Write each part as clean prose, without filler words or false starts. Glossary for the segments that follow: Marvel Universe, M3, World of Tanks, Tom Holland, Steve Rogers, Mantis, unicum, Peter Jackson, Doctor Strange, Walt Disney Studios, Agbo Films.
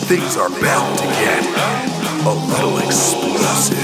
things are bound to get a little explosive.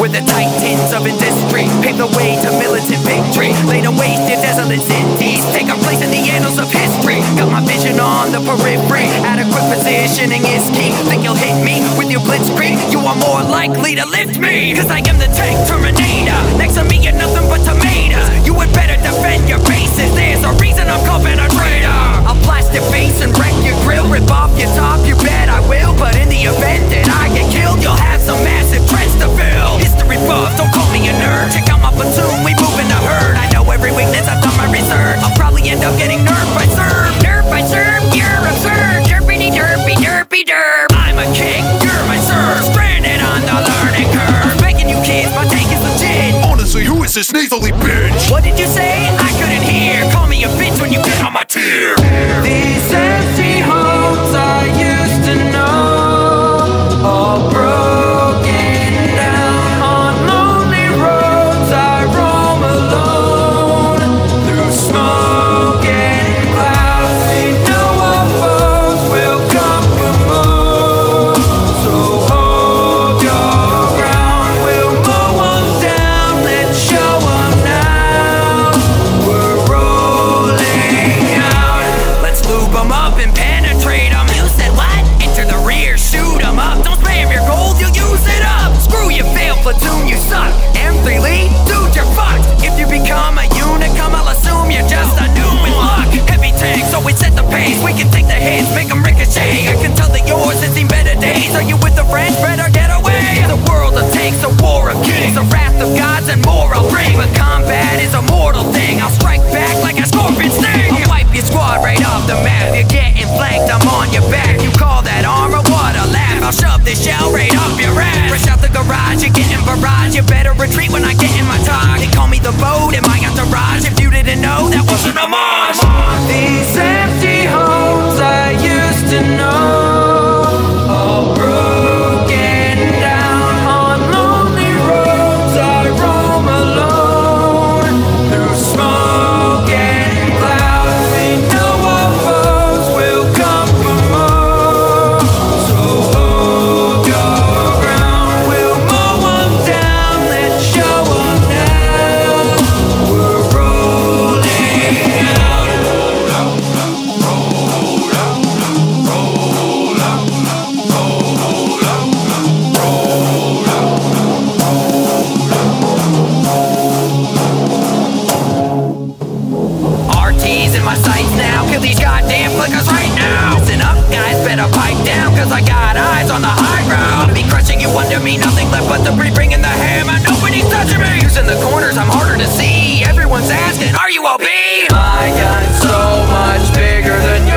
We're the titans of industry, pave the way to militant victory. Lay to waste in desolate cities, take our place in the annals of history. Got my vision on the periphery, adequate positioning is key. Think you'll hit me with your blitzkrieg? You are more likely to lift me, cause I am the tank terminator. Next to me you're nothing but tomatoes. You would better defend your bases, there's a reason I'm called a traitor. I'll blast your face and wreck your grill, rip off your top, you bet I will. But in the event that I get killed, you'll have some massive trench to fill. History buff, don't call me a nerd, check out my platoon, we move in the herd. I know every weakness, I've done my research, I'll probably end up getting nerfed by Zerb. Nerfed by Zerb, you're absurd. Derpity derpy derpy derp, I'm a king, you're my Zerb. Stranded on the learning curve, begging you kids, my tank is legit. Honestly, who is this nasally bitch? What did you say? I couldn't hear. Call me a bitch when you get on my tier. These empty holes I used to know, all broken down. On lonely roads I roam alone, through smoke and clouds ain't no foes will come for more. So hold your ground, we'll mow them down, let's show them now, we're rolling out. Let's lube them up and penetrate them. You said what? Enter the rear, shoot them up. Don't spam your gold, you'll use it up. Screw you, fail platoon, you suck. M3 lead, dude, you're fucked. If you become a unicum, I'll assume you're just a noob with luck. Heavy tanks always set the pace, we can take the hits, make them ricochet. I can tell that yours has seen better days. Are you with the French, bread or get away? The world of tanks, a war of kings, the wrath of gods and more I'll bring. But combat is a mortal thing, I'll strike back like a scorpion sting. I'll wipe your squad right off the map, you're getting flanked, I'm on your back. You call that armor, what a laugh, I'll shove this shell right up your ass. Rush out the garage, you're getting barrage. You better retreat when I get in my talk. They call me the boat in my entourage, if you didn't know, that wasn't a mosh. These empty homes I used to know, all broken down. On lonely roads I roam alone, through smoke and clouds ain't no foes will come for more. So hold your ground, we'll mow them down, let's show them now, we're rolling out. RT's in my sights now, kill these goddamn flickers right now. Listen up guys, better pipe down, cause I got eyes on the high ground. I'll be crushing you under me, nothing left but the brief ring in the hammer. Nobody's touching me, using the corners, I'm harder to see. Everyone's asking, are you OP? My gun's so much bigger than you.